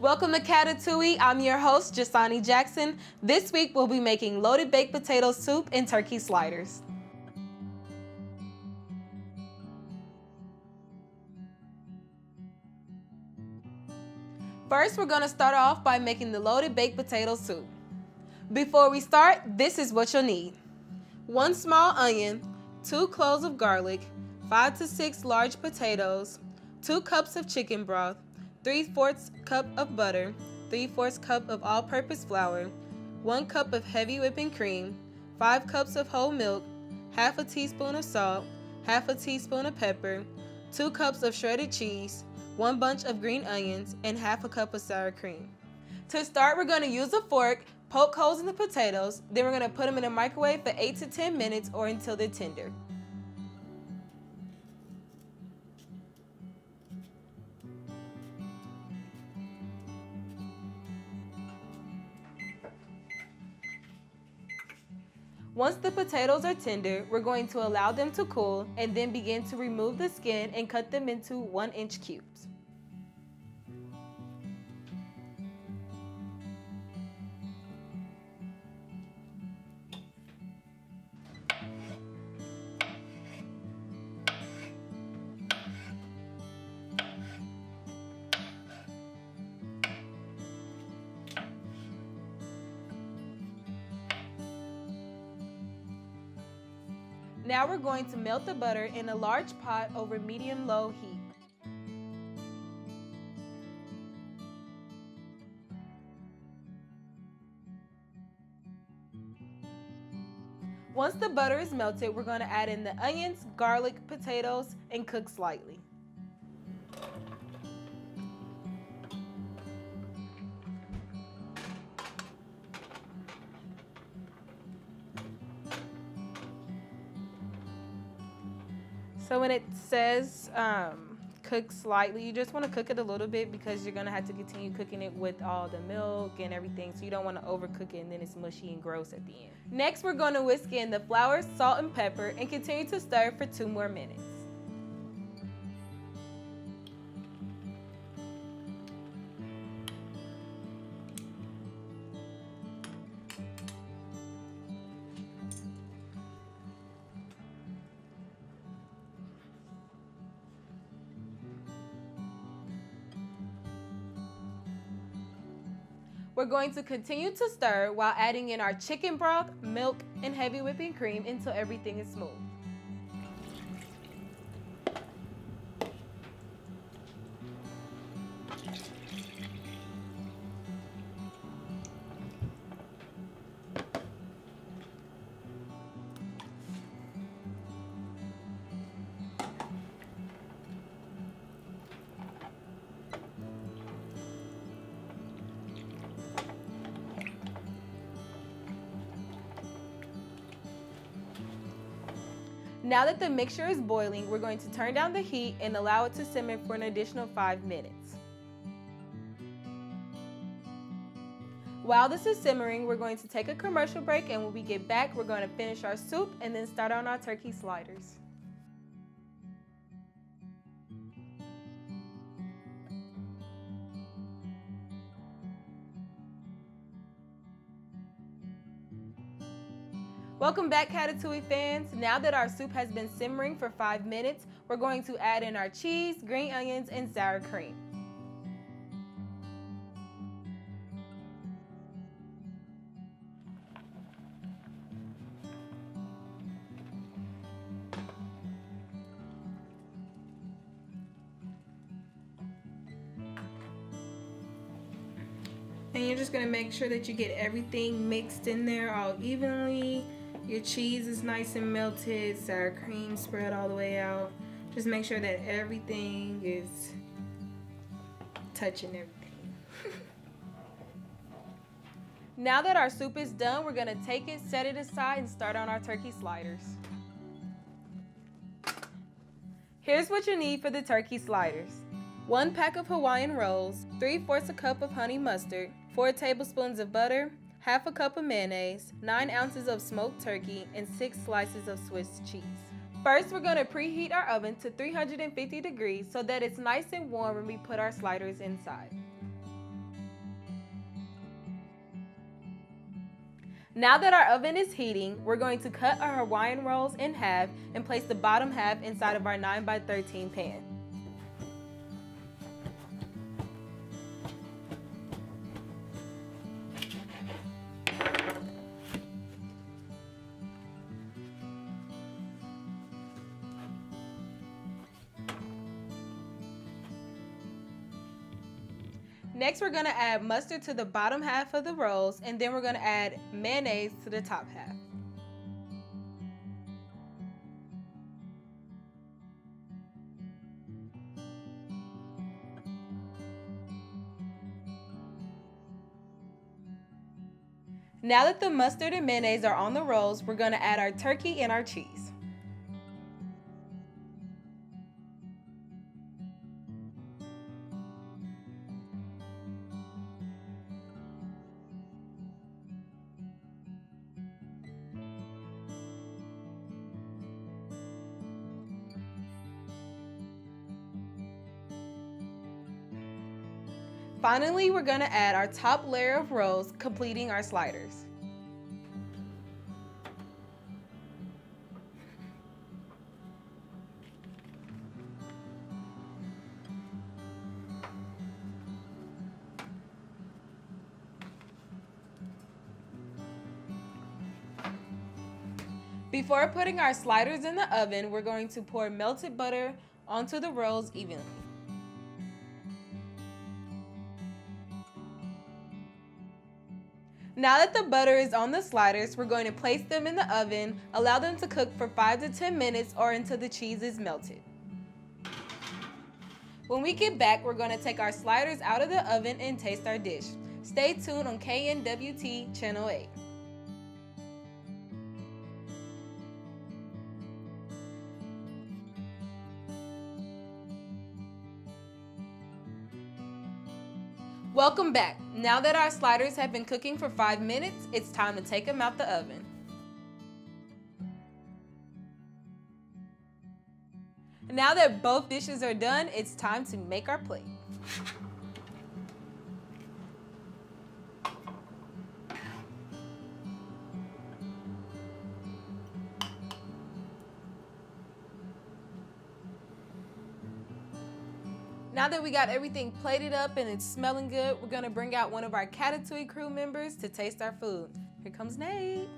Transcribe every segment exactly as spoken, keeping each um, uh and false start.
Welcome to Catatouille. I'm your host, Jusani Jackson. This week we'll be making loaded baked potato soup and turkey sliders. First, we're going to start off by making the loaded baked potato soup. Before we start, this is what you'll need. One small onion, two cloves of garlic, five to six large potatoes, two cups of chicken broth, three-fourths cup of butter, three-fourths cup of all-purpose flour, one cup of heavy whipping cream, five cups of whole milk, half a teaspoon of salt, half a teaspoon of pepper, two cups of shredded cheese, one bunch of green onions, and half a cup of sour cream. To start, we're going to use a fork, poke holes in the potatoes, then we're going to put them in the microwave for eight to ten minutes or until they're tender. Once the potatoes are tender, we're going to allow them to cool and then begin to remove the skin and cut them into one-inch cubes. Now we're going to melt the butter in a large pot over medium-low heat. Once the butter is melted, we're going to add in the onions, garlic, potatoes, and cook slightly. So when it says um, cook slightly, you just want to cook it a little bit because you're going to have to continue cooking it with all the milk and everything. So you don't want to overcook it and then it's mushy and gross at the end. Next, we're going to whisk in the flour, salt, and pepper and continue to stir for two more minutes. We're going to continue to stir while adding in our chicken broth, milk, and heavy whipping cream until everything is smooth. Now that the mixture is boiling, we're going to turn down the heat and allow it to simmer for an additional five minutes. While this is simmering, we're going to take a commercial break, and when we get back, we're going to finish our soup and then start on our turkey sliders. Welcome back, Catatouille fans. Now that our soup has been simmering for five minutes, we're going to add in our cheese, green onions, and sour cream. And you're just gonna make sure that you get everything mixed in there all evenly. Your cheese is nice and melted, sour cream spread all the way out. Just make sure that everything is touching everything. Now that our soup is done, we're gonna take it, set it aside, and start on our turkey sliders. Here's what you need for the turkey sliders. One pack of Hawaiian rolls, three-fourths a cup of honey mustard, four tablespoons of butter, half a cup of mayonnaise, nine ounces of smoked turkey, and six slices of Swiss cheese. First, we're gonna preheat our oven to three hundred fifty degrees so that it's nice and warm when we put our sliders inside. Now that our oven is heating, we're going to cut our Hawaiian rolls in half and place the bottom half inside of our nine by thirteen pan. Next, we're gonna add mustard to the bottom half of the rolls, and then we're gonna add mayonnaise to the top half. Now that the mustard and mayonnaise are on the rolls, we're gonna add our turkey and our cheese. Finally, we're going to add our top layer of rolls, completing our sliders. Before putting our sliders in the oven, we're going to pour melted butter onto the rolls evenly. Now that the butter is on the sliders, we're going to place them in the oven, allow them to cook for five to ten minutes or until the cheese is melted. When we get back, we're going to take our sliders out of the oven and taste our dish. Stay tuned on K N W T Channel eight. Welcome back. Now that our sliders have been cooking for five minutes, it's time to take them out the oven. Now that both dishes are done, it's time to make our plate. Now that we got everything plated up and it's smelling good, we're gonna bring out one of our Catatouille crew members to taste our food. Here comes Nate.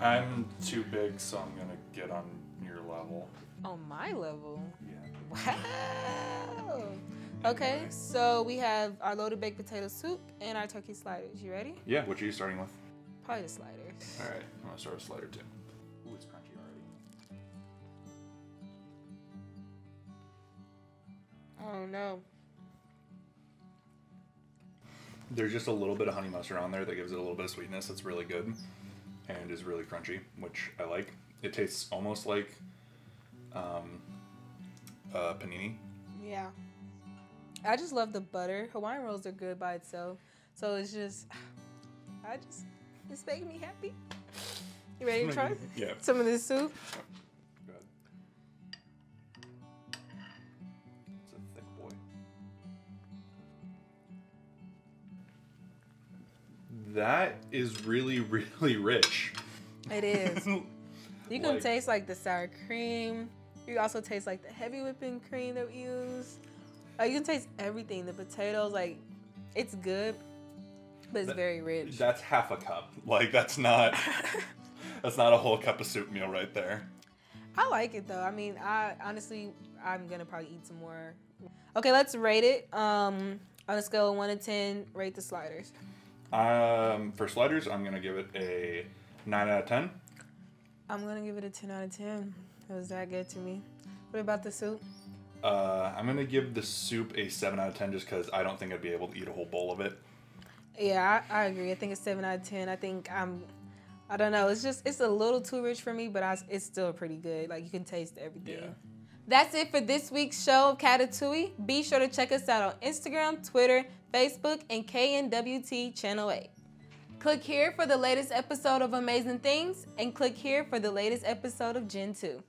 I'm too big, so I'm gonna get on your level. On my level? Yeah. Wow. Okay, anyway. So we have our loaded baked potato soup and our turkey sliders. You ready? Yeah, which are you starting with? Probably the sliders. All right, I'm gonna start with slider two. Ooh, it's crunchy already. Oh no. There's just a little bit of honey mustard on there that gives it a little bit of sweetness. It's really good and is really crunchy, which I like. It tastes almost like um, uh, panini. Yeah. I just love the butter. Hawaiian rolls are good by itself. So it's just, I just, it's making me happy. You ready to try yeah. some of this soup? That is really, really rich. It is. You can like, taste like the sour cream. You also taste like the heavy whipping cream that we use. Like, you can taste everything. The potatoes, like, it's good, but it's that, very rich. That's half a cup. Like, that's not, that's not a whole cup of soup meal right there. I like it, though. I mean, I honestly, I'm going to probably eat some more. Okay, let's rate it. Um, on a scale of one to ten, rate the sliders. Um, for sliders, I'm going to give it a nine out of ten. I'm going to give it a ten out of ten. It was that good to me. What about the soup? Uh, I'm going to give the soup a seven out of ten just because I don't think I'd be able to eat a whole bowl of it. Yeah, I, I agree. I think it's seven out of ten. I think I'm, I don't know. It's just, it's a little too rich for me, but I, it's still pretty good. Like, you can taste everything. Yeah. That's it for this week's show of Catatouille. Be sure to check us out on Instagram, Twitter, Facebook, and K N W T Channel eight. Click here for the latest episode of Amazing Things, and click here for the latest episode of Gen two.